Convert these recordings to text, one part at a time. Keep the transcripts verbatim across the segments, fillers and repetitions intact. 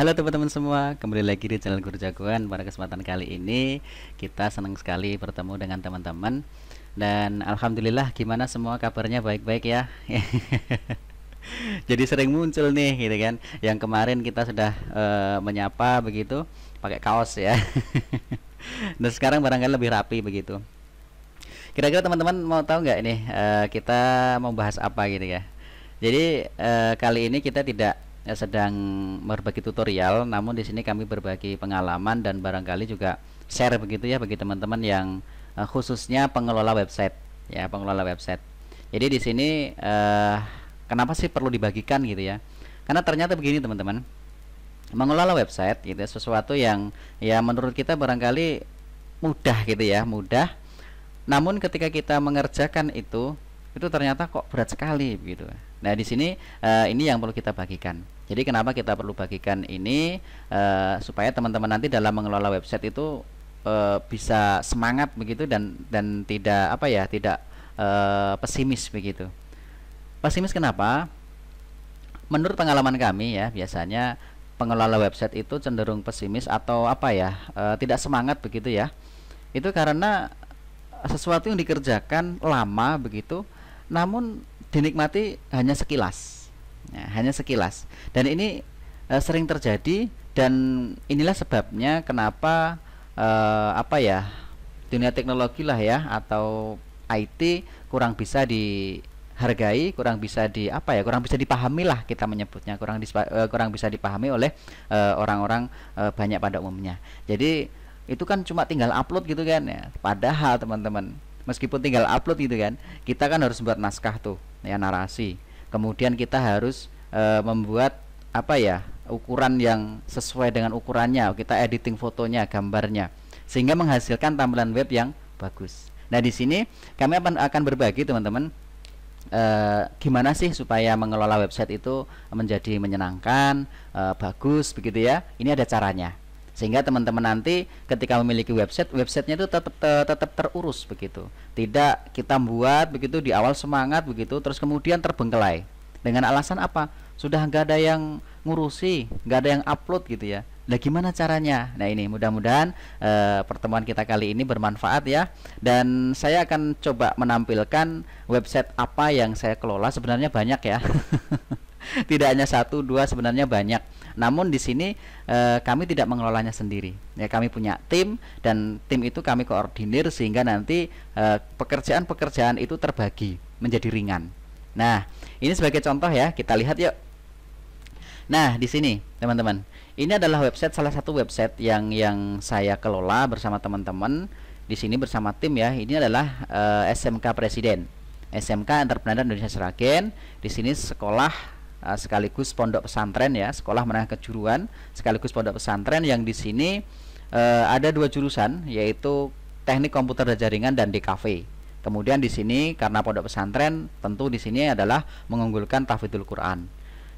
Halo teman-teman semua, kembali lagi di channel Guru Jagoan. Pada kesempatan kali ini kita senang sekali bertemu dengan teman-teman. Dan alhamdulillah, gimana semua kabarnya, baik-baik ya? Jadi sering muncul nih gitu kan. Yang kemarin kita sudah uh, menyapa begitu pakai kaos ya. Dan sekarang barangkali lebih rapi begitu. Kira-kira teman-teman mau tahu nggak ini uh, kita mau bahas apa gitu ya? Jadi uh, kali ini kita tidak sedang berbagi tutorial, namun di sini kami berbagi pengalaman dan barangkali juga share begitu ya bagi teman-teman yang eh, khususnya pengelola website ya, pengelola website. Jadi di sini eh, kenapa sih perlu dibagikan gitu ya? Karena ternyata begini teman-teman, mengelola website itu sesuatu yang ya menurut kita barangkali mudah gitu ya, mudah. Namun ketika kita mengerjakan itu itu ternyata kok berat sekali begitu. Nah di sini uh, ini yang perlu kita bagikan. Jadi kenapa kita perlu bagikan ini uh, supaya teman-teman nanti dalam mengelola website itu uh, bisa semangat begitu dan dan tidak apa ya tidak uh, pesimis begitu. Pesimis kenapa? Menurut pengalaman kami ya, biasanya pengelola website itu cenderung pesimis atau apa ya uh, tidak semangat begitu ya. Itu karena sesuatu yang dikerjakan lama begitu, namun dinikmati hanya sekilas, ya, hanya sekilas. Dan ini e, sering terjadi dan inilah sebabnya kenapa e, apa ya dunia teknologi lah ya atau I T kurang bisa dihargai, kurang bisa di apa ya, kurang bisa dipahami lah kita menyebutnya, kurang dispa, e, kurang bisa dipahami oleh orang-orang e, e, banyak pada umumnya. Jadi itu kan cuma tinggal upload gitu kan ya. Padahal teman-teman, meskipun tinggal upload gitu kan, kita kan harus buat naskah tuh ya, narasi. Kemudian kita harus e, membuat apa ya ukuran yang sesuai dengan ukurannya. Kita editing fotonya, gambarnya, sehingga menghasilkan tampilan web yang bagus. Nah di sini kami akan akan berbagi teman-teman e, gimana sih supaya mengelola website itu menjadi menyenangkan, e, bagus begitu ya. Ini ada caranya, sehingga teman-teman nanti ketika memiliki website, websitenya itu tetap tetap terurus begitu. Tidak kita buat begitu di awal semangat begitu, terus kemudian terbengkelai dengan alasan apa? Sudah nggak ada yang ngurusi, nggak ada yang upload gitu ya. Nah gimana caranya? Nah ini mudah-mudahan eh, pertemuan kita kali ini bermanfaat ya. Dan saya akan coba menampilkan website apa yang saya kelola. Sebenarnya banyak ya. Tidak hanya satu dua, sebenarnya banyak. Namun di sini eh, kami tidak mengelolanya sendiri. Ya, kami punya tim dan tim itu kami koordinir sehingga nanti pekerjaan-pekerjaan eh, itu terbagi menjadi ringan. Nah, ini sebagai contoh ya, kita lihat yuk. Nah, di sini teman-teman, ini adalah website salah satu website yang yang saya kelola bersama teman-teman di sini bersama tim ya. Ini adalah eh, S M K Presiden, S M K Entrepreneur Indonesia Seragen. Di sini sekolah sekaligus pondok pesantren ya, sekolah menengah kejuruan sekaligus pondok pesantren, yang di sini e, ada dua jurusan yaitu teknik komputer dan jaringan dan D K V. Kemudian di sini karena pondok pesantren tentu di sini adalah mengunggulkan tahfidzul Quran.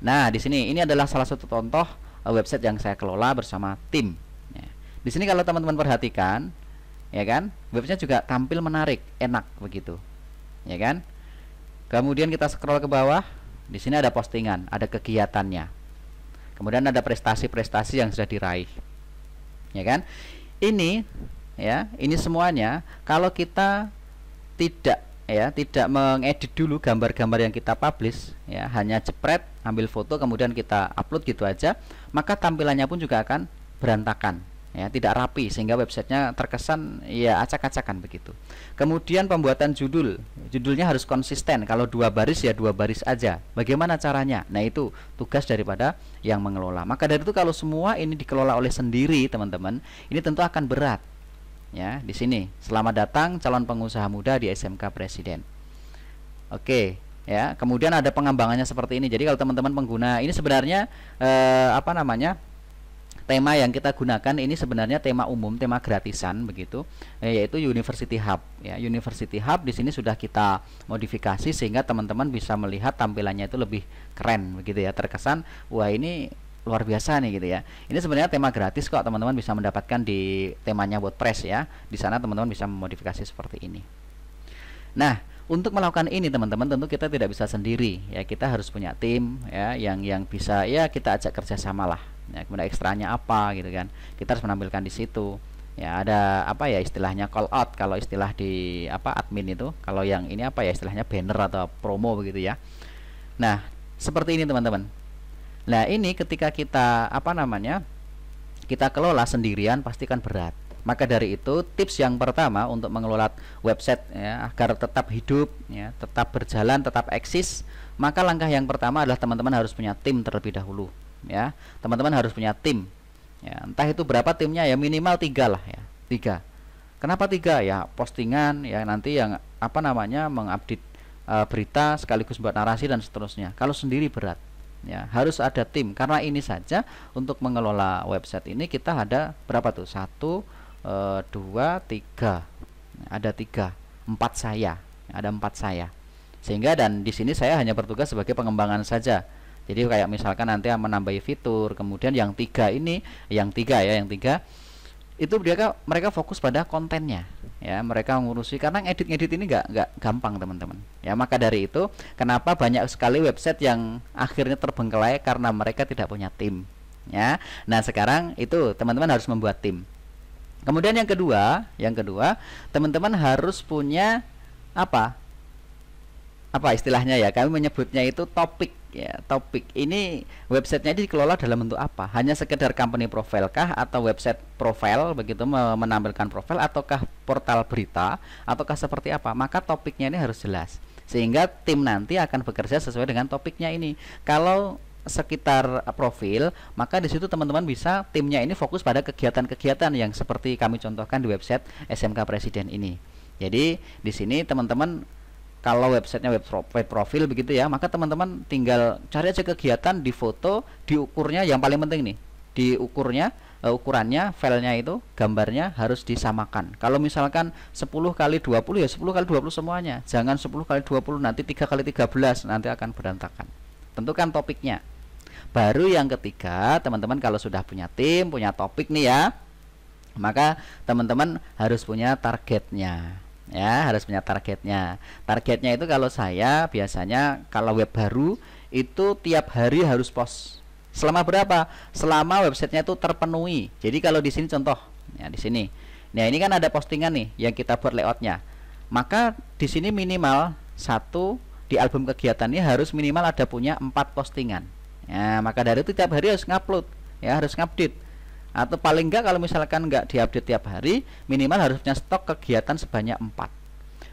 Nah di sini ini adalah salah satu contoh e, website yang saya kelola bersama tim. Ya. Di sini kalau teman-teman perhatikan ya kan, website juga tampil menarik, enak begitu ya kan. Kemudian kita scroll ke bawah. Di sini ada postingan, ada kegiatannya. Kemudian ada prestasi-prestasi yang sudah diraih. Ya kan? Ini ya, ini semuanya kalau kita tidak ya, tidak mengedit dulu gambar-gambar yang kita publish ya, hanya jepret, ambil foto kemudian kita upload gitu aja, maka tampilannya pun juga akan berantakan ya, tidak rapi sehingga websitenya terkesan ya acak-acakan begitu. Kemudian pembuatan judul, judulnya harus konsisten. Kalau dua baris ya dua baris aja. Bagaimana caranya? Nah itu tugas daripada yang mengelola. Maka dari itu kalau semua ini dikelola oleh sendiri teman-teman, ini tentu akan berat ya. Di sini selamat datang calon pengusaha muda di S M K Presiden. Oke ya. Kemudian ada pengembangannya seperti ini. Jadi kalau teman-teman pengguna ini sebenarnya eh, apa namanya, tema yang kita gunakan ini sebenarnya tema umum, tema gratisan begitu, yaitu University Hub ya. University Hub di sini sudah kita modifikasi sehingga teman-teman bisa melihat tampilannya itu lebih keren begitu ya, terkesan wah ini luar biasa nih gitu ya. Ini sebenarnya tema gratis kok, teman-teman bisa mendapatkan di temanya Wordpress ya. Di sana teman-teman bisa memodifikasi seperti ini. Nah, untuk melakukan ini teman-teman tentu kita tidak bisa sendiri ya, kita harus punya tim ya yang yang bisa ya kita ajak kerjasama lah ya, kemudian ekstranya apa gitu kan, kita harus menampilkan di situ ya. Ada apa ya istilahnya, call out kalau istilah di apa admin itu, kalau yang ini apa ya istilahnya banner atau promo begitu ya. Nah seperti ini teman-teman. Nah ini ketika kita apa namanya kita kelola sendirian pasti kan berat. Maka dari itu tips yang pertama untuk mengelola website ya, agar tetap hidup ya, tetap berjalan, tetap eksis, maka langkah yang pertama adalah teman-teman harus punya tim terlebih dahulu ya. Teman-teman harus punya tim ya, entah itu berapa timnya ya, minimal tiga lah ya, tiga. Kenapa tiga ya? Postingan ya, nanti yang apa namanya mengupdate e, berita sekaligus buat narasi dan seterusnya. Kalau sendiri berat ya, harus ada tim. Karena ini saja untuk mengelola website ini kita ada berapa tuh, satu dua tiga, ada tiga empat saya ada empat saya sehingga, dan di sini saya hanya bertugas sebagai pengembangan saja. Jadi kayak misalkan nanti menambahi fitur, kemudian yang tiga ini yang tiga ya yang tiga itu mereka mereka fokus pada kontennya ya, mereka ngurusi, karena edit edit ini nggak nggak gampang teman-teman ya. Maka dari itu kenapa banyak sekali website yang akhirnya terbengkelai karena mereka tidak punya tim ya. Nah sekarang itu teman-teman harus membuat tim. Kemudian yang kedua, yang kedua, teman-teman harus punya apa? Apa istilahnya ya? Kami menyebutnya itu topik ya, topik. Ini websitenya dikelola dalam bentuk apa? Hanya sekedar company profile kah, atau website profile begitu menampilkan profil, ataukah portal berita, ataukah seperti apa? Maka topiknya ini harus jelas. Sehingga tim nanti akan bekerja sesuai dengan topiknya ini. Kalau sekitar profil, maka di situ teman-teman bisa timnya ini fokus pada kegiatan-kegiatan yang seperti kami contohkan di website S M K Presiden ini. Jadi di sini teman-teman kalau websitenya web profil begitu ya, maka teman-teman tinggal cari aja kegiatan, di foto, diukurnya, yang paling penting nih, diukurnya, uh, ukurannya, filenya itu, gambarnya harus disamakan. Kalau misalkan sepuluh kali dua puluh ya sepuluh kali dua puluh semuanya, jangan sepuluh kali dua puluh nanti tiga kali tiga belas nanti akan berantakan. Tentukan topiknya. Baru yang ketiga, teman-teman kalau sudah punya tim, punya topik nih ya, maka teman-teman harus punya targetnya ya, harus punya targetnya. Targetnya itu kalau saya biasanya kalau web baru itu tiap hari harus post. Selama berapa? Selama websitenya itu terpenuhi. Jadi kalau di sini contoh, ya di sini. Nah ini kan ada postingan nih yang kita buat layoutnya. Maka di sini minimal satu di album kegiatannya harus minimal ada punya empat postingan. Ya, maka dari itu tiap hari harus ngupload ya, harus ngupdate, atau paling enggak kalau misalkan enggak diupdate tiap hari minimal harus punya stok kegiatan sebanyak empat.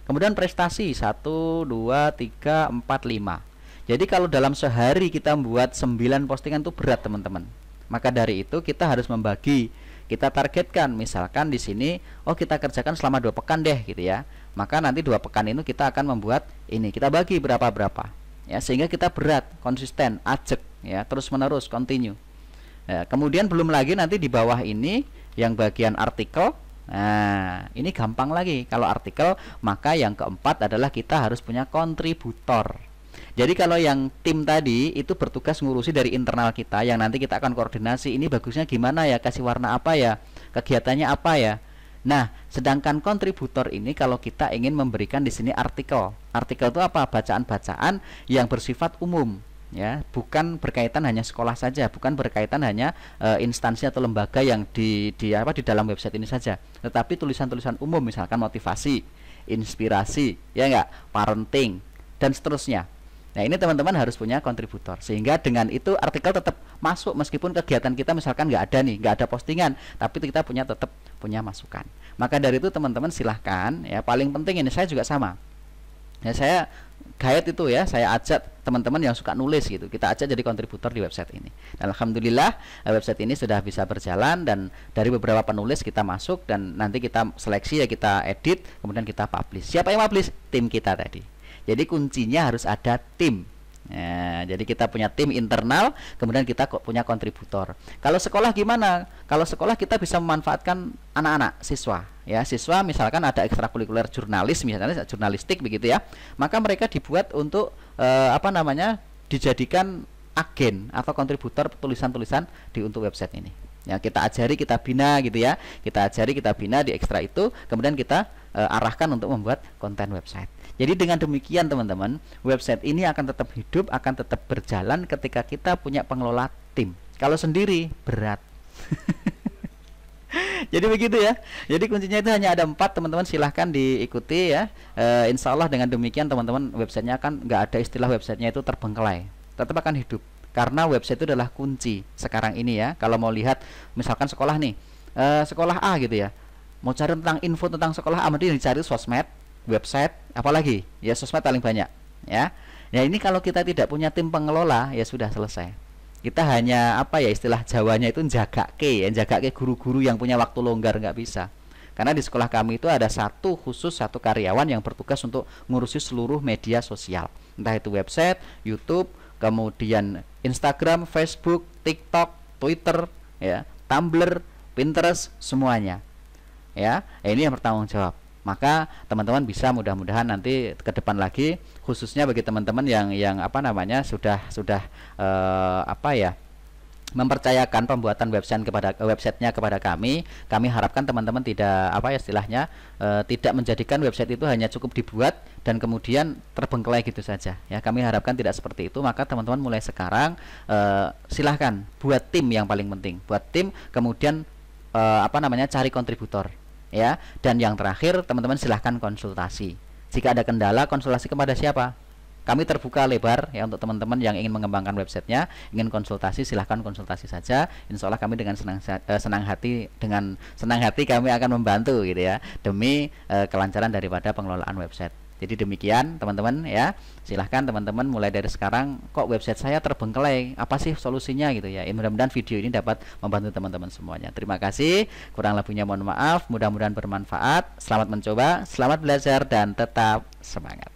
Kemudian prestasi satu dua tiga empat lima. Jadi kalau dalam sehari kita membuat sembilan postingan itu berat teman-teman. Maka dari itu kita harus membagi, kita targetkan misalkan di sini oh kita kerjakan selama dua pekan deh gitu ya. Maka nanti dua pekan itu kita akan membuat ini, kita bagi berapa-berapa ya, sehingga kita berat, konsisten, ajek ya, terus menerus, continue ya. Kemudian belum lagi nanti di bawah ini yang bagian artikel. Nah ini gampang lagi kalau artikel. Maka yang keempat adalah kita harus punya kontributor. Jadi kalau yang tim tadi itu bertugas ngurusi dari internal kita, yang nanti kita akan koordinasi ini bagusnya gimana ya, kasih warna apa ya, kegiatannya apa ya. Nah, sedangkan kontributor ini kalau kita ingin memberikan di sini artikel. Artikel itu apa? Bacaan-bacaan yang bersifat umum ya, bukan berkaitan hanya sekolah saja, bukan berkaitan hanya e, instansi atau lembaga yang di di apa di dalam website ini saja, tetapi tulisan-tulisan umum misalkan motivasi, inspirasi, ya enggak, parenting dan seterusnya. Nah, ini teman-teman harus punya kontributor. Sehingga dengan itu artikel tetap masuk meskipun kegiatan kita misalkan nggak ada nih, nggak ada postingan, tapi kita punya tetap punya masukan. Maka dari itu teman-teman silahkan ya, paling penting ini saya juga sama ya, saya guide itu ya, saya ajak teman-teman yang suka nulis gitu, kita ajak jadi kontributor di website ini. Dan alhamdulillah website ini sudah bisa berjalan, dan dari beberapa penulis kita masuk, dan nanti kita seleksi ya, kita edit, kemudian kita publish. Siapa yang publish? Tim kita tadi. Jadi kuncinya harus ada tim. Nah, jadi kita punya tim internal, kemudian kita punya kontributor. Kalau sekolah gimana? Kalau sekolah kita bisa memanfaatkan anak-anak siswa. Ya, siswa misalkan ada ekstrakurikuler jurnalis, misalnya jurnalistik begitu ya. Maka mereka dibuat untuk eh, apa namanya? Dijadikan agen atau kontributor tulisan-tulisan di untuk website ini. Ya, kita ajari, kita bina gitu ya. Kita ajari, kita bina di ekstra itu, kemudian kita eh, arahkan untuk membuat konten website. Jadi dengan demikian teman-teman, website ini akan tetap hidup, akan tetap berjalan ketika kita punya pengelola tim. Kalau sendiri berat. Jadi begitu ya. Jadi kuncinya itu hanya ada empat, teman-teman. Silahkan diikuti ya. E, insya Allah dengan demikian teman-teman websitenya akan nggak ada istilah websitenya itu terbengkelai, tetap akan hidup. Karena website itu adalah kunci sekarang ini ya. Kalau mau lihat misalkan sekolah nih, e, sekolah A gitu ya. Mau cari tentang info tentang sekolah A, mending dicari sosmed, website, apalagi ya sosmed paling banyak ya. Ya ini kalau kita tidak punya tim pengelola ya sudah selesai. Kita hanya apa ya, istilah Jawanya itu jaga ke, jaga ke guru-guru yang punya waktu longgar, nggak bisa. Karena di sekolah kami itu ada satu khusus satu karyawan yang bertugas untuk ngurusi seluruh media sosial, entah itu website, YouTube, kemudian Instagram, Facebook, TikTok, Twitter, ya, Tumblr, Pinterest, semuanya. Ya, ini yang bertanggung jawab. Maka teman-teman bisa mudah-mudahan nanti ke depan lagi, khususnya bagi teman-teman yang yang apa namanya sudah sudah eh, apa ya mempercayakan pembuatan website kepada websitenya kepada kami. Kami harapkan teman-teman tidak apa ya istilahnya eh, tidak menjadikan website itu hanya cukup dibuat dan kemudian terbengkelai gitu saja ya. Kami harapkan tidak seperti itu. Maka teman-teman mulai sekarang eh, silahkan buat tim, yang paling penting buat tim, kemudian eh, apa namanya cari kontributor ya. Dan yang terakhir teman-teman silahkan konsultasi. Jika ada kendala, konsultasi kepada siapa? Kami terbuka lebar ya untuk teman-teman yang ingin mengembangkan websitenya, ingin konsultasi silahkan konsultasi saja. Insya Allah kami dengan senang senang hati dengan senang hati kami akan membantu gitu ya, demi eh, kelancaran daripada pengelolaan website. Jadi demikian teman-teman ya. Silahkan teman-teman mulai dari sekarang, kok website saya terbengkelai, apa sih solusinya gitu ya. Mudah-mudahan video ini dapat membantu teman-teman semuanya. Terima kasih, kurang lebihnya mohon maaf. Mudah-mudahan bermanfaat. Selamat mencoba, selamat belajar, dan tetap semangat.